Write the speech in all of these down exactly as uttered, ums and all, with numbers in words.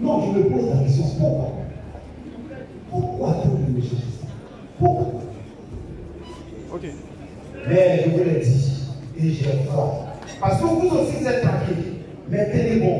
Non, je me pose la question, pourquoi? Pourquoi attendre le méchant? Pourquoi? Ok. Mais je vous l'ai dit, et j'ai foi. Parce que vous aussi vous êtes traqués, mais tenez bon.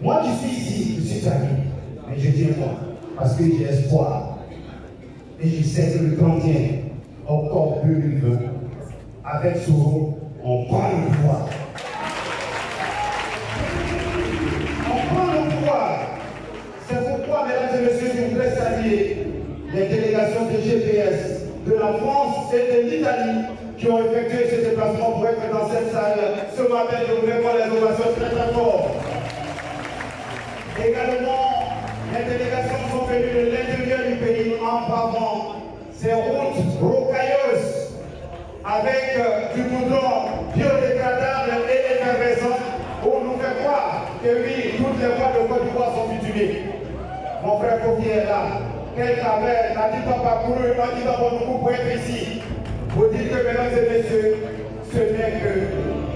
Moi je suis ici, je suis traqué, mais je tiens bon. Parce que j'ai espoir. Et je sais que le trente et un octobre deux mille vingt, avec Soro, on prend le pouvoir. On prend le pouvoir. C'est pourquoi, mesdames et messieurs, je voudrais saluer les délégations de G P S, de la France et de l'Italie qui ont effectué ce déplacement pour être dans cette salle. Ce matin, je voudrais voir les ovations très très fortes. Également, les délégations sont venues de l'intérieur du pays en parlant ces routes rocailleuses avec euh, du goudron biodégradable et effervescent où nous fait croire que oui, toutes les voies de Côte d'Ivoire sont mutilées. Mon frère Kofi est là. Quel travail, n'a dit pas parcouru, n'a dit pas bon coup pour être ici. Vous dites que, mesdames et messieurs, ce n'est que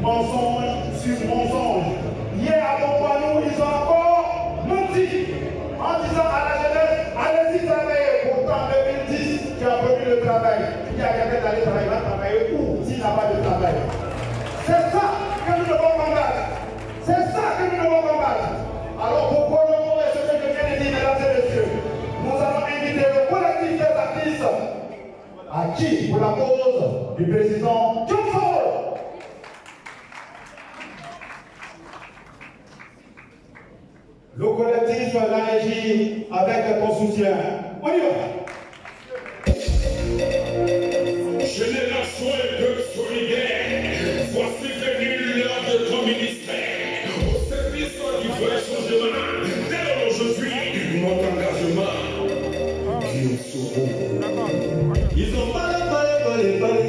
mensonge sur mensonge. Hier, à Montpanou, ils ont encore menti en disant à la jeunesse, allez-y travailler. Pourtant, en deux mille dix, tu as revu le travail. Il y a quelqu'un d'aller travailler, va travailler où s'il n'a pas de travail. C'est ça que nous devons combattre. C'est ça que nous devons combattre. Alors, pourquoi le mot est ce que je viens de dire, mesdames et messieurs? Nous allons inviter le collectif des artistes à qui pour la cause du président Soro. Le collectif la régie avec ton soutien. On y va. Génération des Peuples Solidaires, voici venue l'heure de ton ministère. Au service du vrai changement, tel aujourd'hui, notre engagement. Ils ont parlé, parlé, parlé, parlé.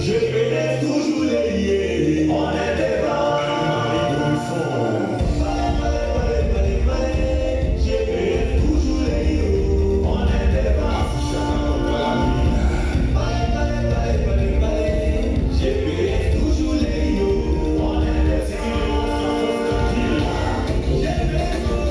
Je connais toujours les liés. On n'était pas Anne-Marie Bonifron. Parlé, parlé, parlé, parlé. Je connais toujours les liés. On n'était pas Parlé, parlé, parlé, parlé, parlé. Je connais toujours les liés. On n'était pas Je connais toujours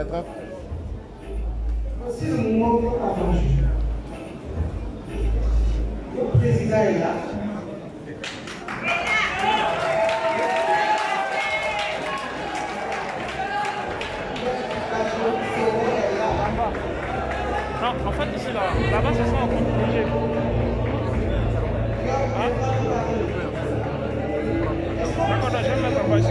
attrape. C'est le moment où on avance. Le président est là. Non, en fait, ici, là-bas, là ça sera en train de bouger. D'accord, là, j'aime la voici.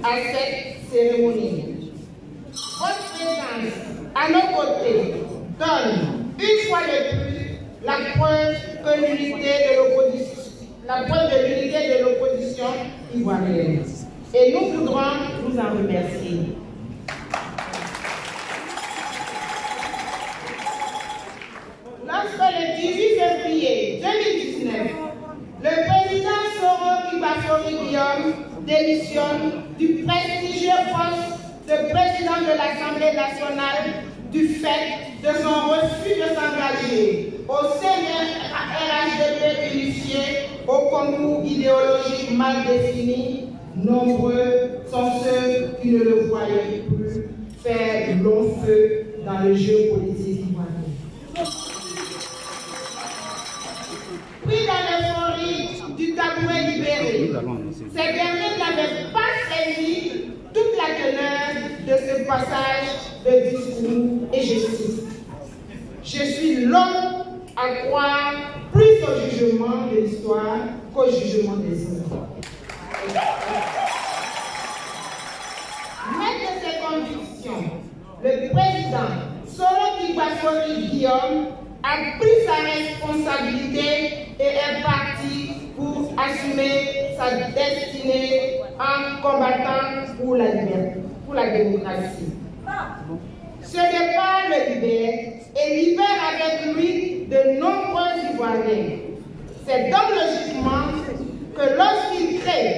À cette cérémonie. Votre présence à nos côtés donne, une fois de plus, la preuve de l'unité de l'opposition ivoirienne. Et nous voudrons vous en remercier. Lorsque le dix-huit février deux mille dix-neuf, le président Soro Kigbafori Guillaume démissionne du prestigieux poste de président de l'Assemblée nationale du fait de son refus de s'engager au C N R H D P unifié au concours idéologique mal défini. Nombreux sont ceux qui ne le voyaient plus faire long feu dans le jeu politique ivoirien. Pris dans l'euphorie du tabouret libéré, ces derniers n'avaient pas saisi toute la teneur de ce passage de discours et je cite. Je suis l'homme à croire plus au jugement de l'histoire qu'au jugement des hommes. Maître de ses convictions, le président Soro Kigbafori Guillaume a pris sa responsabilité et est parti pour assumer sa destinée en combattant pour la, pour la démocratie. Ce départ le libère et libère avec lui de nombreux Ivoiriens. C'est donc logiquement que lorsqu'il crée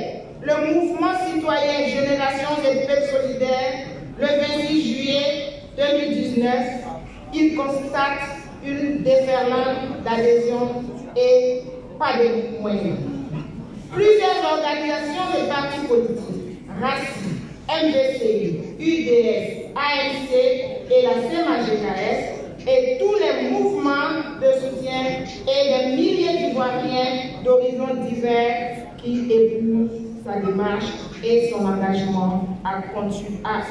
le mouvement citoyen Génération des Peuples Solidaires le vingt-huit juillet deux mille dix-neuf, il constate une déferlante d'adhésion et pas de moyens. Plusieurs organisations de partis politiques, RACI, M V C I, U D S, A N C et la C M A G K S, et tous les mouvements de soutien et les milliers d'Ivoiriens d'horizons divers qui épousent sa démarche et son engagement à, à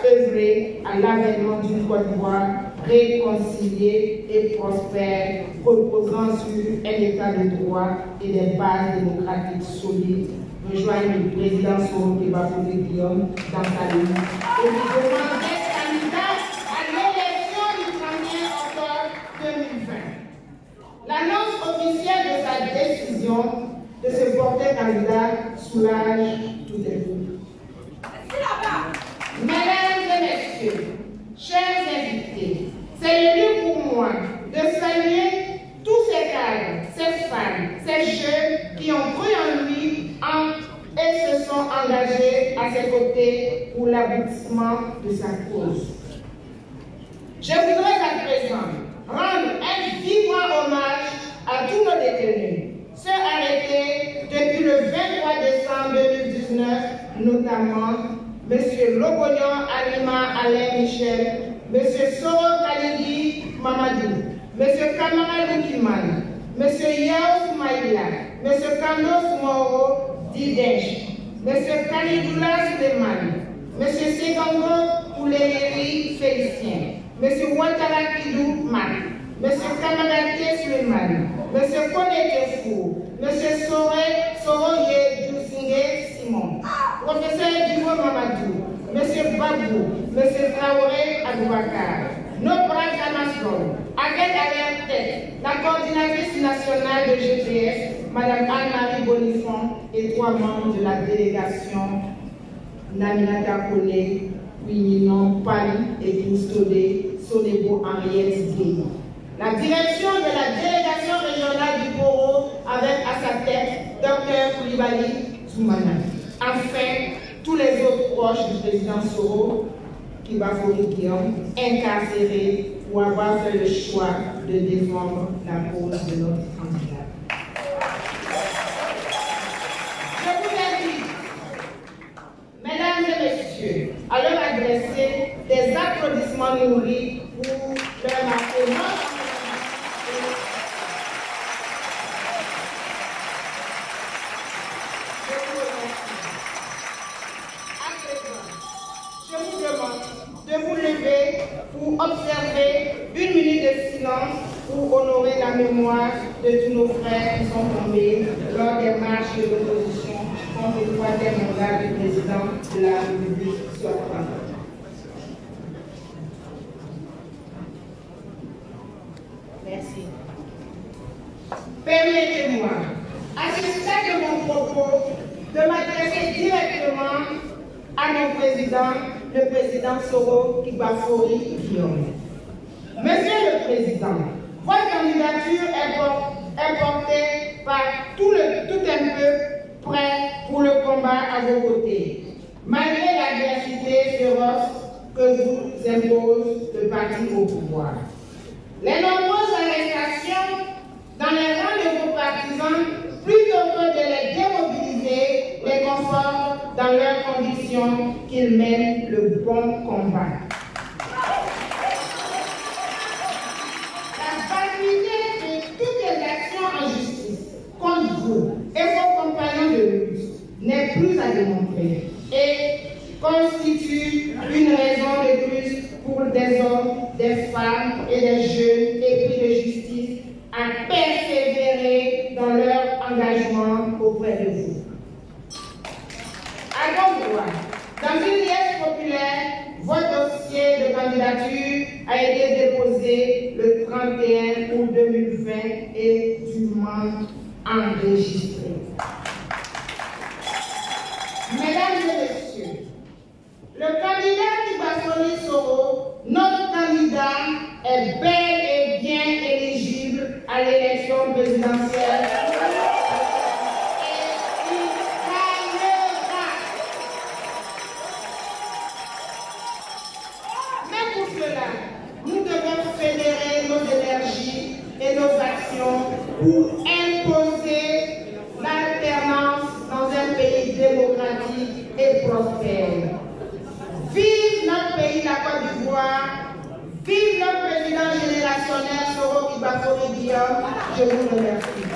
œuvrer à l'avènement d'une Côte d'Ivoire réconcilié et prospère, reposant sur un état de droit et des bases démocratiques solides. Rejoignez le président Soro Kigbafori Guillaume dans sa ligne et lui demande d'être candidat à l'élection du premier octobre deux mille vingt. L'annonce officielle de sa décision de se porter candidat soulage tout les groupes. Mesdames et messieurs, chers invités, c'est le lieu pour moi de saluer tous ces cadres, ces femmes, ces jeunes qui ont cru en lui et se sont engagés à ses côtés pour l'aboutissement de sa cause. Je voudrais à présent rendre un vibrant hommage à tous nos détenus, ceux arrêtés depuis le vingt-trois décembre deux mille dix-neuf, notamment M. Logonion Alima Alain Michel, M. Soro Kaledi Mamadou, M. Kamara Rukimani, M. Yao Maïla, M. Kandos Moro Didej, M. Kanidoulas Demani, M. Sengango Kulehéry Félicien, M. Ouantara Kidou Mali, M. Kamara Kiesu Mali, M. Poné Gafou, M. Soroye Douzingé Simon, Professeur Edivou Mamadou, M. Badou, M. Zahoré Aboubakar, Nopra Kamaskol, Aguette Aléantèque, la coordinatrice nationale de G T S, Madame Anne-Marie Bonifron et trois membres de la délégation Naminata Kone, Logonion Alima et Poustolé Sonébo Henriette Gué. La direction de la délégation régionale du Boro avec à sa tête Docteur Koulibaly Tsoumana. Enfin, tous les autres proches du président Soro Kigbafori Guillaume, incarcérés pour avoir fait le choix de défendre la cause de notre candidat. Je vous invite, mesdames et messieurs, à leur adresser des applaudissements nourris pour leur marquer notre observer une minute de silence pour honorer la mémoire de tous nos frères qui sont tombés lors des marches de l'opposition contre le troisième mandat du président de la République. Merci. Permettez-moi, à ce stade de mon propos, de m'adresser directement à mon président, le président Soro Kigbafori Guillaume. Monsieur le président, votre candidature est portée par tout, le, tout un peuple prêt pour le combat à vos côtés, malgré l'adversité féroce que vous impose le parti au pouvoir. Les nombreuses arrestations dans les rangs de vos partisans, plutôt que de les démobiliser, les confortent dans leurs conditions qu'ils mènent le bon combat. La validité de toutes les actions en justice contre vous et vos compagnons de lutte n'est plus à démontrer et constitue une raison de plus pour des hommes, des femmes et des jeunes épris de justice à persévérer dans leur engagement auprès de vous. À Gomboua, dans une liesse populaire, votre dossier de candidature a été déposé le trente et un août deux mille vingt et dûment enregistré. Mesdames et messieurs, le candidat Kigbafori Soro, notre candidat, est bel et bien éligible à l'élection présidentielle et il gagnera. Mais pour cela, nous devons fédérer nos énergies et nos actions pour imposer l'alternance dans un pays démocratique et prospère. Vive notre pays, la Côte d'Ivoire. Vive notre président générationnel, Soro Kigbafori Guillaume. Je vous remercie.